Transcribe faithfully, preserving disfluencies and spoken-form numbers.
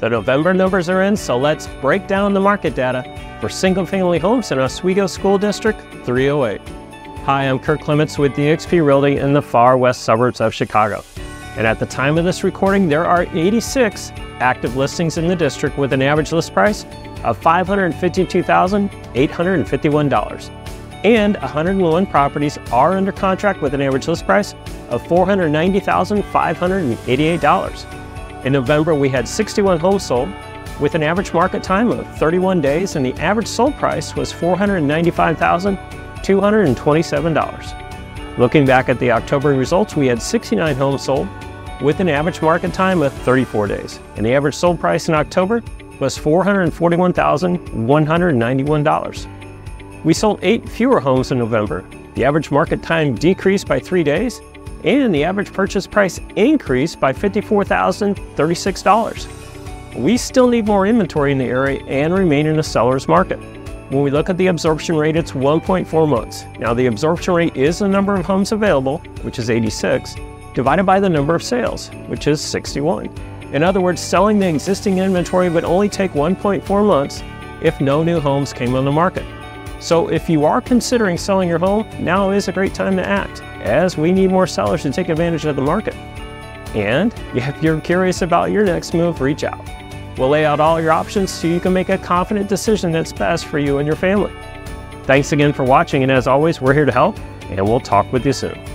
The November numbers are in, so let's break down the market data for single-family homes in Oswego School District three oh eight. Hi, I'm Kurt Clements with eXp Realty in the far west suburbs of Chicago. And at the time of this recording, there are eighty-six active listings in the district with an average list price of five hundred fifty-two thousand eight hundred fifty-one dollars. And one hundred one properties are under contract with an average list price of four hundred ninety thousand five hundred eighty-eight dollars. In November, we had sixty-one homes sold with an average market time of thirty-one days, and the average sold price was four hundred ninety-five thousand two hundred twenty-seven dollars. Looking back at the October results, we had sixty-nine homes sold with an average market time of thirty-four days, and the average sold price in October was four hundred forty-one thousand one hundred ninety-one dollars. We sold eight fewer homes in November. The average market time decreased by three days, and the average purchase price increased by fifty-four thousand thirty-six dollars. We still need more inventory in the area and remain in a seller's market. When we look at the absorption rate, it's one point four months. Now, the absorption rate is the number of homes available, which is eighty-six, divided by the number of sales, which is sixty-one. In other words, selling the existing inventory would only take one point four months if no new homes came on the market. So if you are considering selling your home, now is a great time to act, as we need more sellers to take advantage of the market. And if you're curious about your next move, reach out. We'll lay out all your options so you can make a confident decision that's best for you and your family. Thanks again for watching, and as always, we're here to help, and we'll talk with you soon.